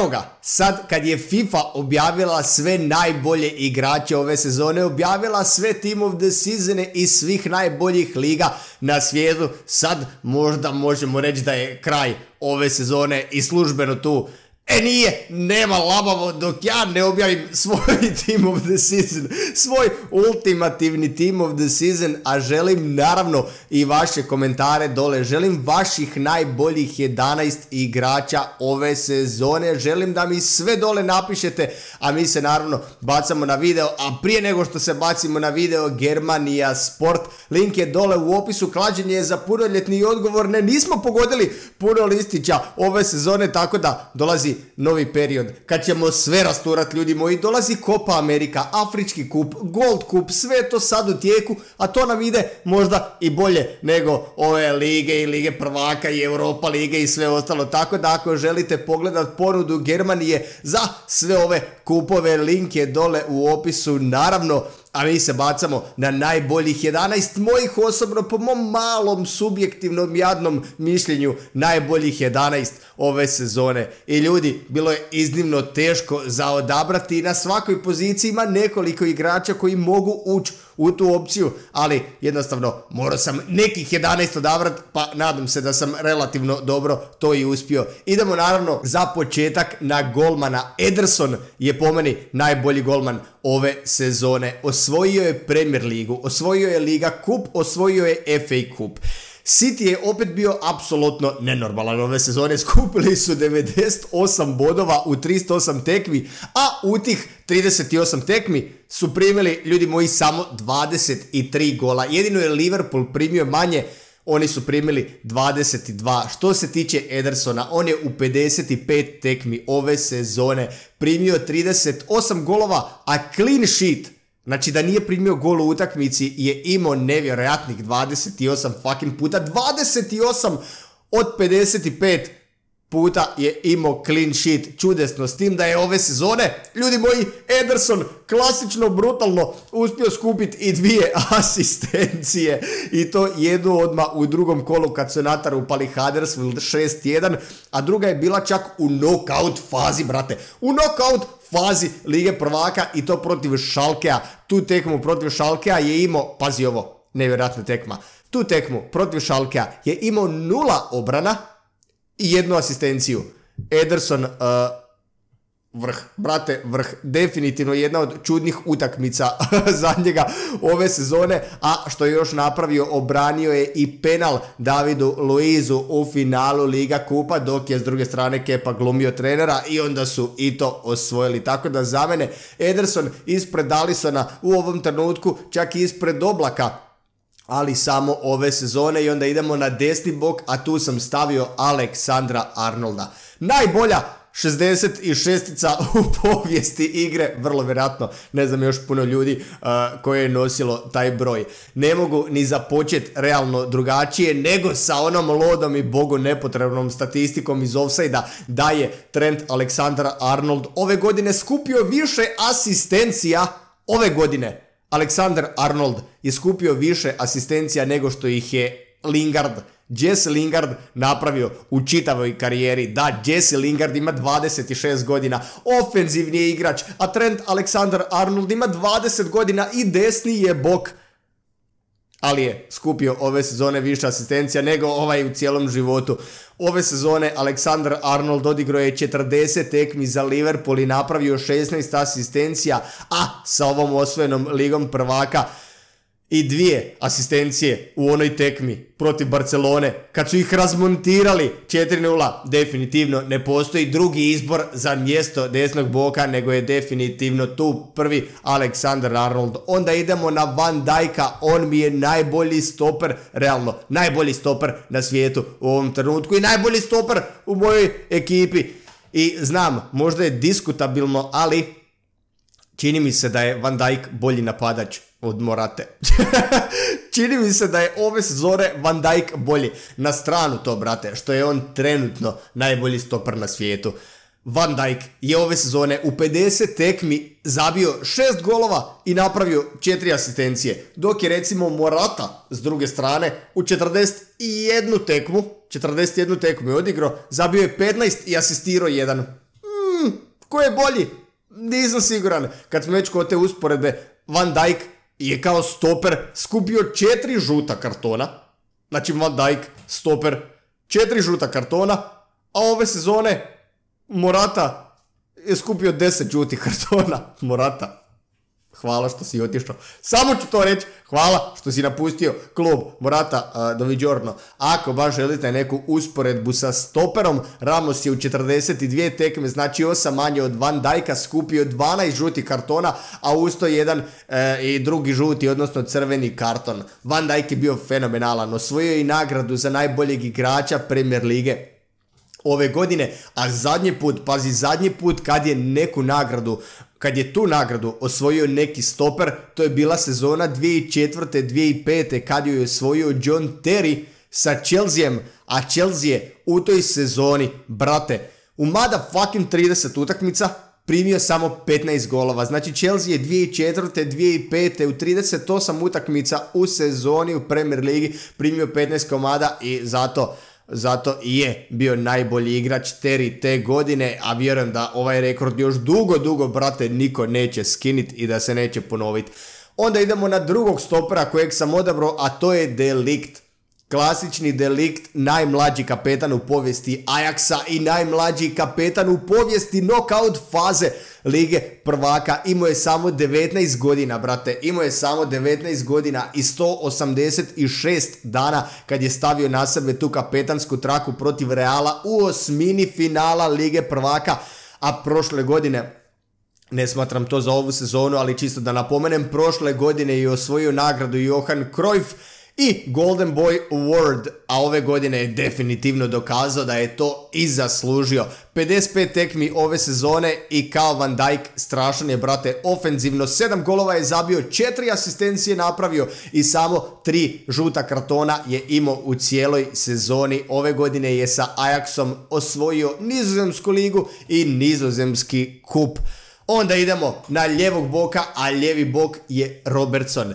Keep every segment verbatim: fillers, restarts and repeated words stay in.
Evo ga, sad kad je FIFA objavila sve najbolje igrače ove sezone, objavila sve team of the season iz svih najboljih liga na svijetu, sad možda možemo reći da je kraj ove sezone i službeno tu. E nije, nema labavo dok ja ne objavim svoj team of the season, svoj ultimativni team of the season, a želim naravno i vaše komentare dole, želim vaših najboljih jedanaest igrača ove sezone, želim da mi sve dole napišete, a mi se naravno bacamo na video, a prije nego što se bacimo na video, Germanija Sport, link je dole u opisu, klađenje je za punoljetni i odgovorne, nismo pogodili puno listića ove sezone, tako da dolazi novi period, kad ćemo sve rasturati, ljudi moji, dolazi Copa Amerika, Afrički kup, Gold kup, sve to sad u tijeku, a to nam ide možda i bolje nego ove lige i lige prvaka i Europa lige i sve ostalo, tako da ako želite pogledati ponudu Germanije za sve ove kupove, link je dole u opisu, naravno. A mi se bacamo na najboljih jedanaest mojih osobno, po mom malom subjektivnom jadnom mišljenju, najboljih jedanaest ove sezone. I ljudi, bilo je iznimno teško za odabrati i na svakoj poziciji ima nekoliko igrača koji mogu ući u tu opciju, ali jednostavno morao sam nekih jedanaest odabrat, pa nadam se da sam relativno dobro to i uspio. Idemo naravno za početak na golmana. Ederson je po meni najbolji golman ove sezone. Osvojio je Premier ligu, osvojio je Liga kup, osvojio je F A kup. City je opet bio apsolutno nenormalan ove sezone, skupili su devedeset osam bodova u tristo osam tekmi, a u tih trideset osam tekmi su primili, ljudi moji, samo dvadeset tri gola. Jedino je Liverpool primio manje, oni su primili dvadeset dva. Što se tiče Edersona, on je u pedeset pet tekmi ove sezone primio trideset osam golova, a clean sheet, znači da nije primio gol u utakmici, je imao nevjerojatnih dvadeset osam fucking puta. dvadeset osam od pedeset pet puta je imao clean sheet. Čudesno, s tim da je ove sezone, ljudi moji, Ederson klasično, brutalno uspio skupiti i dvije asistencije. I to jednu odmah u drugom kolu kad su natarupali Huddersfield šest jedan, a druga je bila čak u knockout fazi, brate. U knockout fazi. fazi Lige prvaka i to protiv Schalkea. Tu tekmu protiv Schalkea je imao, pazi ovo, nevjerojatna tekma, tu tekmu protiv Schalkea je imao nula obrana i jednu asistenciju. Ederson, uh, vrh, brate, vrh, definitivno jedna od čudnih utakmica za njega ove sezone, a što je još napravio, obranio je i penal Davidu Luizu u finalu Liga kupa, dok je s druge strane Kepa glumio trenera i onda su i to osvojili. Tako da za mene Ederson ispred Alisona u ovom trenutku, čak i ispred Oblaka, ali samo ove sezone. I onda idemo na desni bok, a tu sam stavio Aleksandra Arnolda. Najbolja šezdeset šestica u povijesti igre, vrlo vjerojatno, ne znam još puno ljudi koje je nosilo taj broj. Ne mogu ni započet realno drugačije nego sa onom lodom i bogu nepotrebnom statistikom iz ofsajda da je Trent Alexander-Arnold ove godine skupio više asistencija ove godine. Alexander-Arnold je skupio više asistencija nego što ih je Lingard, Jesse Lingard napravio u čitavoj karijeri. Da, Jesse Lingard ima dvadeset šest godina, ofenzivni je igrač, a Trent Alexander-Arnold ima dvadeset godina i desni je bok, ali je skupio ove sezone više asistencija nego ovaj u cijelom životu. Ove sezone Alexander-Arnold odigrao je četrdeset tekmi za Liverpool i napravio šesnaest asistencija, a sa ovom osvojenom Ligom prvaka i dvije asistencije u onoj tekmi protiv Barcelone kad su ih razmontirali četiri nula. Definitivno ne postoji drugi izbor za mjesto desnog boka nego je definitivno tu prvi Alexander-Arnold. Onda idemo na Van Dijka, on mi je najbolji stoper, realno najbolji stoper na svijetu u ovom trenutku i najbolji stoper u mojoj ekipi. I znam, možda je diskutabilno, ali čini mi se da je Van Dijk bolji napadač od Morate. Čini mi se da je ove sezone Van Dijk bolji. Na stranu to, brate, što je on trenutno najbolji stoper na svijetu. Van Dijk je ove sezone u pedeset tekmi zabio šest golova i napravio četiri asistencije, dok je recimo Morata s druge strane u četrdeset jednu tekmu, četrdeset jednu tekmu je odigrao, zabio je petnaest i asistirao jedan. hmm, ko je bolji? Nisam siguran. Kad smo već kod te usporedbe, Van Dijk je kao stoper skupio četiri žuta kartona. Znači Van Dijk, stoper, četiri žuta kartona, a ove sezone Morata je skupio deset žutih kartona. Morata, hvala što si otišao. Samo ću to reći, hvala što si napustio klub Morata. Doviđorno. Ako baš želite neku usporedbu sa stoperom, Ramos je u četrdeset dvije tekme, znači osam manje od Van Dijka, skupio dvanaest žutih kartona, a usto jedan e, i drugi žuti, odnosno crveni karton. Van Dijk je bio fenomenalan, osvojio i nagradu za najboljeg igrača Premier lige ove godine, a zadnji put, pazi, zadnji put kad je neku nagradu, kad je tu nagradu osvojio neki stoper, to je bila sezona dvije tisuće četvrte dvije tisuće pete kad ju je osvojio John Terry sa Chelseaem, a Chelsea je u toj sezoni, brate, u motherfucking trideset utakmica primio samo petnaest golova. Znači Chelsea je dvije tisuće četvrte dvije tisuće pete u trideset osam utakmica u sezoni u Premier ligi primio petnaest komada i zato... Zato i je bio najbolji igrač Terry te godine, a vjerujem da ovaj rekord još dugo, dugo, brate, niko neće skiniti i da se neće ponoviti. Onda idemo na drugog stopera kojeg sam odabrao, a to je De Ligt. Klasični De Ligt, najmlađi kapetan u povijesti Ajaxa i najmlađi kapetan u povijesti knockout faze Lige prvaka. Imao je samo devetnaest godina, brate, imao je samo devetnaest godina i sto osamdeset šest dana kad je stavio na sebe tu kapetansku traku protiv Reala u osmini finala Lige prvaka, a prošle godine... Ne smatram to za ovu sezonu, ali čisto da napomenem, prošle godine je osvojio nagradu Johan Cruyff i Golden Boy Award, a ove godine je definitivno dokazao da je to i zaslužio. pedeset pet tekmi ove sezone i kao Van Dijk strašan je, brate, ofenzivno. sedam golova je zabio, četiri asistencije napravio i samo tri žuta kartona je imao u cijeloj sezoni. Ove godine je sa Ajaxom osvojio nizozemsku ligu i nizozemski kup. Onda idemo na ljevog boka, a ljevi bok je Robertson.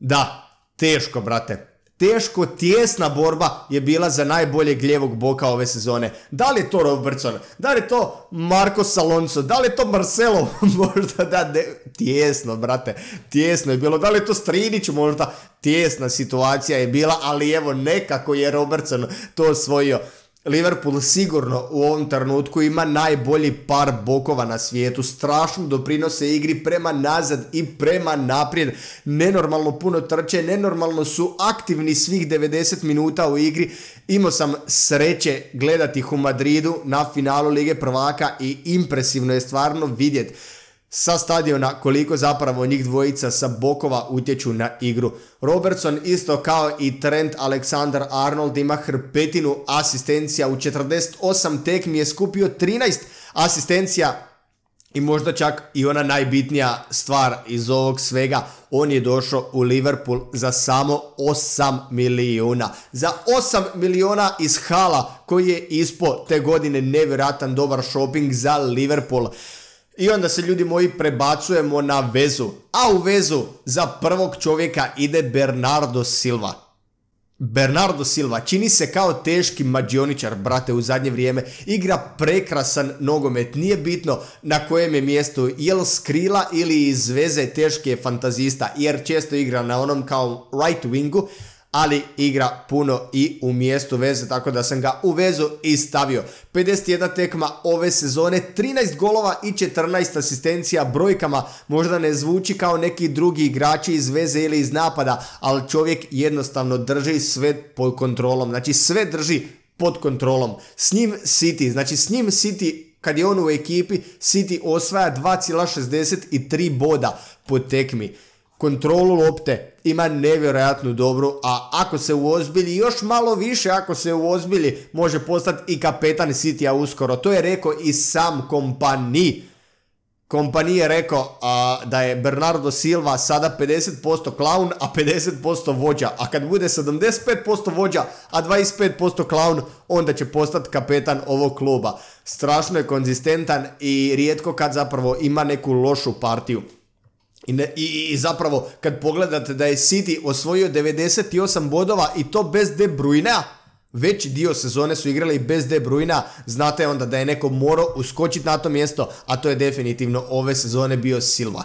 Da, teško, brate, teško, tijesna borba je bila za najboljeg ljevog boka ove sezone. Da li je to Robertson, da li je to Marcos Alonso, da li je to Marcelo, možda da, de... tijesno, brate, tijesno je bilo, da li je to Strinić, možda, tijesna situacija je bila, ali evo nekako je Robertson to osvojio. Liverpool sigurno u ovom trenutku ima najbolji par bokova na svijetu, strašno doprinose igri prema nazad i prema naprijed, nenormalno puno trče, nenormalno su aktivni svih devedeset minuta u igri. Imao sam sreće gledati ih u Madridu na finalu Lige prvaka i impresivno je stvarno vidjeti sa stadiona koliko zapravo njih dvojica sa bokova utječu na igru. Robertson isto kao i Trent Alexander-Arnold ima hrpetinu asistencija, u četrdeset osam tekmi je skupio trinaest asistencija i možda čak i ona najbitnija stvar iz ovog svega, on je došao u Liverpool za samo osam milijuna. Za osam milijuna iz Hala koji je ispo te godine, nevjerojatan dobar shopping za Liverpool. I onda se, ljudi moji, prebacujemo na vezu. A u vezu za prvog čovjeka ide Bernardo Silva. Bernardo Silva čini se kao teški mađioničar, brate, u zadnje vrijeme. Igra prekrasan nogomet, nije bitno na kojem je mjestu, jel s krila ili iz veze, teški je fantazista, jer često igra na onom kao right wingu, ali igra puno i u mjestu veze, tako da sam ga u vezu i stavio. pedeset jedna tekma ove sezone, trinaest golova i četrnaest asistencija. Brojkama možda ne zvuči kao neki drugi igrači iz veze ili iz napada, ali čovjek jednostavno drži sve pod kontrolom, znači sve drži pod kontrolom. S njim City, znači s njim City, kad je on u ekipi, City osvaja dva zarez šezdeset tri boda po tekmi. Kontrolu lopte ima nevjerojatno dobru, a ako se uozbilji, još malo više ako se uozbilji, može postati i kapetan Citya uskoro. To je rekao i sam Kompani. Kompani je rekao a, da je Bernardo Silva sada pedeset posto klaun, a pedeset posto vođa. A kad bude sedamdeset pet posto vođa, a dvadeset pet posto klaun, onda će postati kapetan ovog kluba. Strašno je konzistentan i rijetko kad zapravo ima neku lošu partiju. I, ne, i, I zapravo kad pogledate da je City osvojio devedeset osam bodova i to bez De Bruyne-a, veći dio sezone su igrali bez De Bruyna, znate onda da je neko morao uskočiti na to mjesto, a to je definitivno ove sezone bio Silva.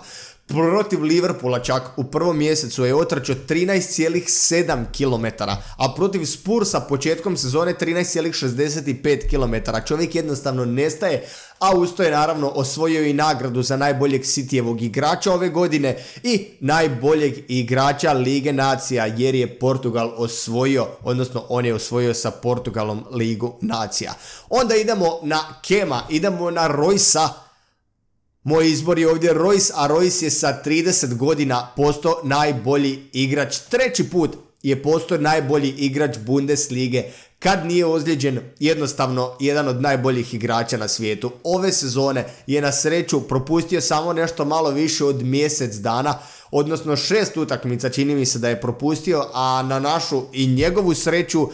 Protiv Liverpoola čak u prvom mjesecu je otrčao trinaest zarez sedam kilometara, a protiv Spursa početkom sezone trinaest zarez šezdeset pet kilometara. Čovjek jednostavno nestaje, a usto je naravno osvojio i nagradu za najboljeg Cityjevog igrača ove godine i najboljeg igrača Lige Nacija, jer je Portugal osvojio, odnosno on je osvojio sa Portugalom Ligu Nacija. Onda idemo na Kema, idemo na Rojsa. Moj izbor je ovdje Rojs, a Rojs je sa trideset godina postao najbolji igrač. Treći put je postao najbolji igrač Bundeslige. Kad nije ozlijeđen, jednostavno jedan od najboljih igrača na svijetu. Ove sezone je na sreću propustio samo nešto malo više od mjesec dana, odnosno šest utakmica čini mi se da je propustio, a na našu i njegovu sreću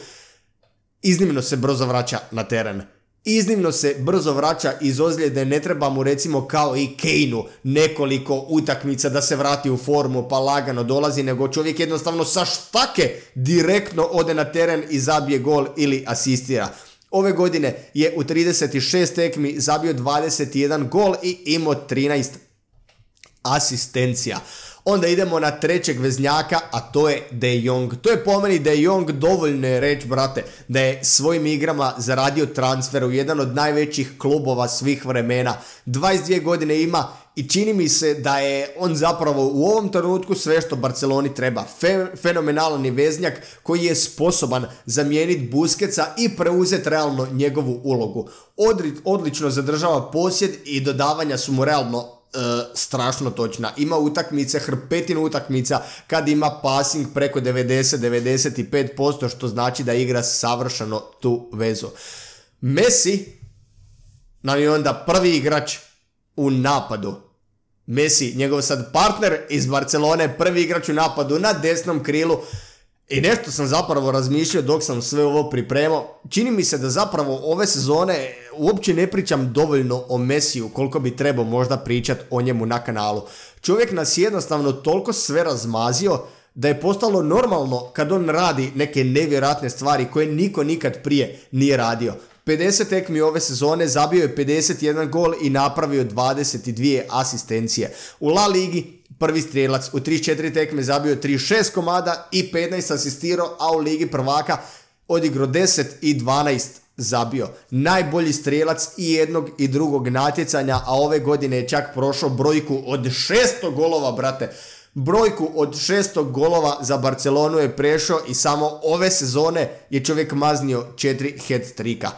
iznimno se brzo vraća na teren. Iznimno se brzo vraća iz ozljede, ne treba mu recimo kao i Kane-u nekoliko utakmica da se vrati u formu pa lagano dolazi, nego čovjek jednostavno sa štake direktno ode na teren i zabije gol ili asistira. Ove godine je u trideset šest tekmi zabio dvadeset jedan gol i imao trinaest asistencija. Onda idemo na trećeg veznjaka, a to je De Jong. To je po meni De Jong, dovoljno je reći, brate, da je svojim igrama zaradio transfer u jedan od najvećih klubova svih vremena. dvadeset dvije godine ima i čini mi se da je on zapravo u ovom trenutku sve što Barceloni treba. Fenomenalan je veznjak koji je sposoban zamijeniti Busquetsa i preuzeti realno njegovu ulogu. Odlično zadržava posjed i dodavanja su mu realno strašno točna. Ima utakmice, hrpetinu utakmica kad ima passing preko devedeset do devedeset pet posto, što znači da igra savršeno tu vezu. Messi nam je onda prvi igrač u napadu. Messi, njegov sad partner iz Barcelone, prvi igrač u napadu na desnom krilu. I nešto sam zapravo razmišljao dok sam sve ovo pripremao. Čini mi se da zapravo ove sezone uopće ne pričam dovoljno o Messiju koliko bi trebao možda pričat o njemu na kanalu. Čovjek nas jednostavno toliko sve razmazio da je postalo normalno kad on radi neke nevjerojatne stvari koje niko nikad prije nije radio. pedeset tekmi ove sezone, zabio je pedeset jedan gol i napravio dvadeset dvije asistencije. U La Ligi prvi strelac, u trideset četiri tekme zabio je trideset šest komada i petnaest asistirao, a u Ligi prvaka odigrao deset i dvanaest zabio. Najbolji strelac i jednog i drugog natjecanja, a ove godine je čak prošao brojku od šesto golova, brate. Brojku od šesto golova za Barcelonu je prešao i samo ove sezone je čovjek maznio četiri hat trika.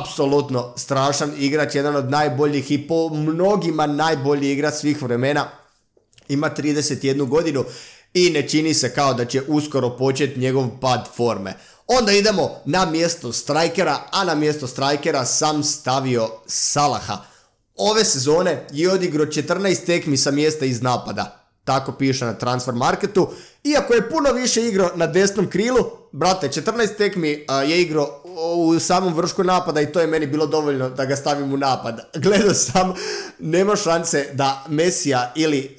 Apsolutno strašan igrač, jedan od najboljih i po mnogima najbolji igrač svih vremena. Ima trideset jednu godinu i ne čini se kao da će uskoro početi njegov pad forme. Onda idemo na mjesto strajkera, a na mjesto strajkera sam stavio Salaha. Ove sezone je odigrao četrnaest tekmi sa mjesta iz napada. Tako piše na Transfer Marketu. Iako je puno više igrao na desnom krilu, brate, četrnaest tekmi je igrao u samom vršku napada i to je meni bilo dovoljno da ga stavim u napad. Gledao sam, nema šanse da Mesija ili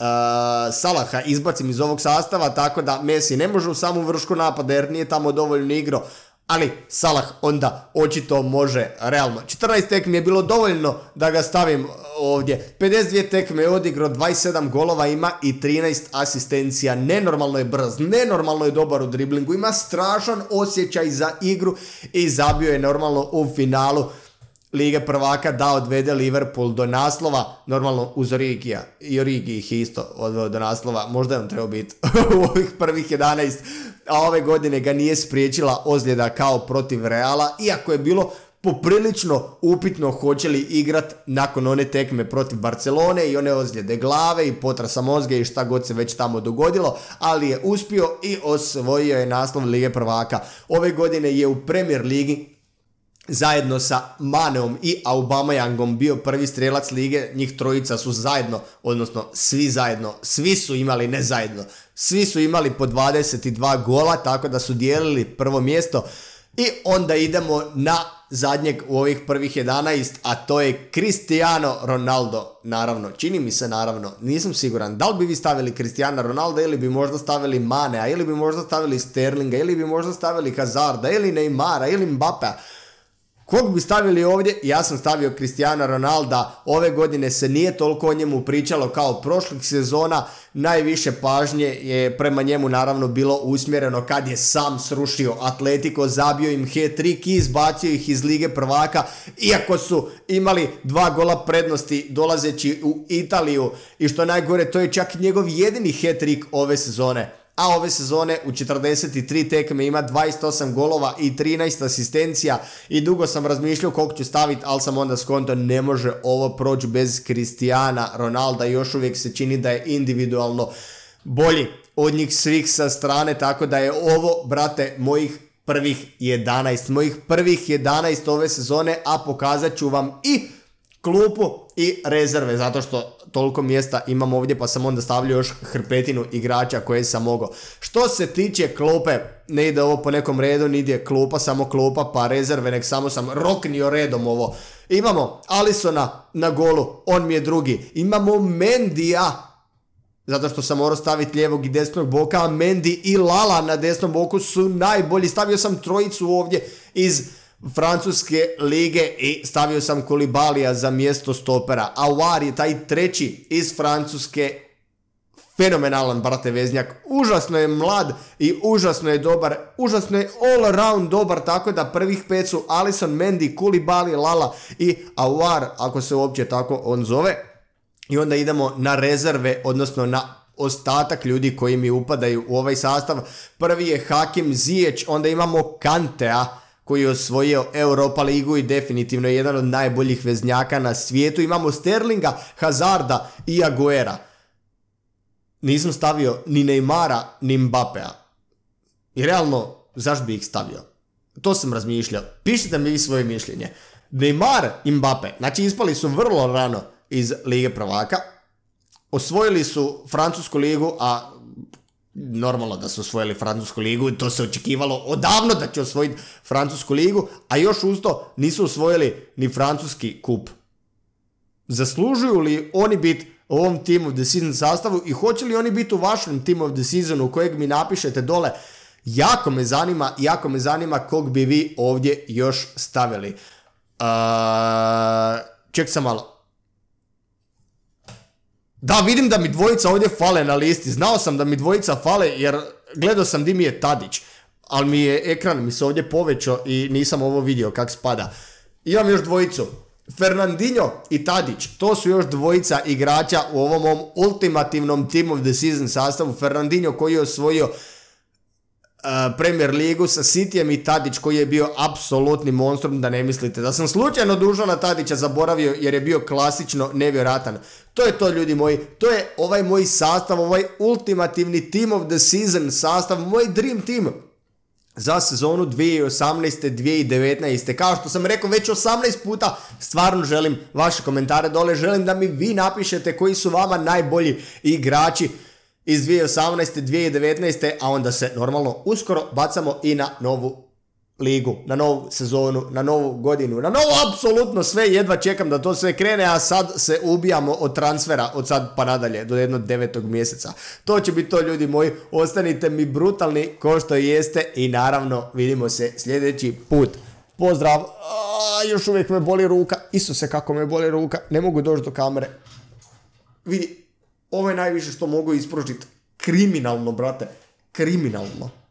Salaha izbacim iz ovog sastava, tako da Messi ne može u samom vršku napada jer nije tamo dovoljno igrao, ali Salah onda očito može realno. četrnaest tekmi je bilo dovoljno da ga stavim ovdje. pedeset dvije tekme je odigrao, dvadeset sedam golova ima i trinaest asistencija. Nenormalno je brz, nenormalno je dobar u driblingu, ima strašan osjećaj za igru i zabio je normalno u finalu Lige prvaka da odvede Liverpool do naslova, normalno uz Origija, i Origi ih isto odveo do naslova, možda je on trebao biti u ovih prvih jedanaest, a ove godine ga nije spriječila ozljeda kao protiv Reala, iako je bilo poprilično upitno hoće li igrat nakon one tekme protiv Barcelone i one ozljede glave i potresa mozga i šta god se već tamo dogodilo, ali je uspio i osvojio je naslov Lige prvaka. Ove godine je u Premier Ligi zajedno sa Maneom i Aubameyangom bio prvi strelac lige, njih trojica su zajedno, odnosno svi zajedno, svi su imali, ne zajedno, svi su imali po dvadeset dva gola, tako da su dijelili prvo mjesto. I onda idemo na zadnjeg u ovih prvih jedanaest, a to je Cristiano Ronaldo, naravno, čini mi se naravno, nisam siguran, da li bi vi stavili Cristiano Ronaldo ili bi možda stavili Manea, ili bi možda stavili Sterlinga, ili bi možda stavili Hazarda, ili Neymara, ili Mbappé, kog bi stavili ovdje? Ja sam stavio Cristiano Ronaldo, ove godine se nije toliko o njemu pričalo kao prošlih sezona, najviše pažnje je prema njemu naravno bilo usmjereno kad je sam srušio Atletico, zabio im hat-trick i izbacio ih iz Lige prvaka, iako su imali dva gola prednosti dolazeći u Italiju i što najgore to je čak njegov jedini hat-trick ove sezone. A ove sezone u četrdeset tri tekme ima dvadeset osam golova i trinaest asistencija i dugo sam razmišljao koliko ću staviti, ali sam onda skonto ne može ovo proći bez Cristiana Ronalda, još uvijek se čini da je individualno bolji od njih svih sa strane, tako da je ovo, brate, mojih prvih jedanaest, mojih prvih jedanaest ove sezone, a pokazat ću vam i klupu i rezerve, zato što toliko mjesta imam ovdje, pa sam onda stavljao još hrpetinu igrača koje sam mogao. Što se tiče klupe, ne ide ovo po nekom redu, niti je klupa, samo klupa, pa rezerve, nek samo sam roknio redom ovo. Imamo Alissona na golu, on mi je drugi. Imamo Mendyja, zato što sam morao staviti lijevog i desnog boka, a Mendy i Lala na desnom boku su najbolji. Stavio sam trojicu ovdje iz Francuske lige i stavio sam Kulibalija za mjesto stopera. Awar je taj treći iz Francuske, fenomenalan, brate, veznjak, užasno je mlad i užasno je dobar, užasno je all around dobar, tako da prvih pet su Alisson, Mendy, Kulibali, Lala i Awar, ako se uopće tako on zove. I onda idemo na rezerve, odnosno na ostatak ljudi koji mi upadaju u ovaj sastav. Prvi je Hakim Ziyech, onda imamo Kantea, koji je osvojio Europa ligu i definitivno je jedan od najboljih veznjaka na svijetu. Imamo Sterlinga, Hazarda i Aguera. Nisam stavio ni Neymara, ni Mbappéa. I realno, zašto bi ih stavio? To sam razmišljao. Pišite mi vi svoje mišljenje. Neymar i Mbappé, znači ispali su vrlo rano iz Lige prvaka. Osvojili su Francusku ligu, a normalno da su osvojili Francusku ligu i to se očekivalo odavno da će osvojiti Francusku ligu, a još usto nisu osvojili ni francuski kup. Zaslužuju li oni biti u ovom Team of the Season sastavu i hoće li oni biti u vašem Team of the Season u kojeg mi napišete dole? Jako me zanima, jako me zanima kog bi vi ovdje još stavili. Ček sam malo. Da, vidim da mi dvojica ovdje fale na listi, znao sam da mi dvojica fale jer gledao sam di mi je Tadić, ali mi je ekran mi se ovdje povećao i nisam ovo vidio kak spada. Imam još dvojicu, Fernandinho i Tadić, to su još dvojica igrača u ovom mom ultimativnom Team of the Season sastavu. Fernandinho koji je osvojio Premier ligu sa Cityjem i Tadić koji je bio apsolutni monstrum, da ne mislite da sam slučajno Dušana Tadića zaboravio jer je bio klasično nevjerojatan. To je to, ljudi moji, to je ovaj moj sastav, ovaj ultimativni Team of the Season sastav, moj dream team za sezonu dvije tisuće osamnaeste dvije tisuće devetnaeste. Kao što sam rekao već osamnaest puta, stvarno želim vaše komentare dole, želim da mi vi napišete koji su vama najbolji igrači iz dvije tisuće osamnaeste dvije tisuće devetnaeste, a onda se normalno uskoro bacamo i na novu ligu, na novu sezonu, na novu godinu, na novo apsolutno sve, jedva čekam da to sve krene, a sad se ubijamo od transfera, od sad pa nadalje, do jednog devetog mjeseca. To će biti to, ljudi moji, ostanite mi brutalni ko što jeste i naravno vidimo se sljedeći put. Pozdrav, još uvijek me boli ruka, Isuse kako me boli ruka, ne mogu doći do kamere, vidi. Ovo je najviše što mogu ispružiti. Kriminalno, brate. Kriminalno.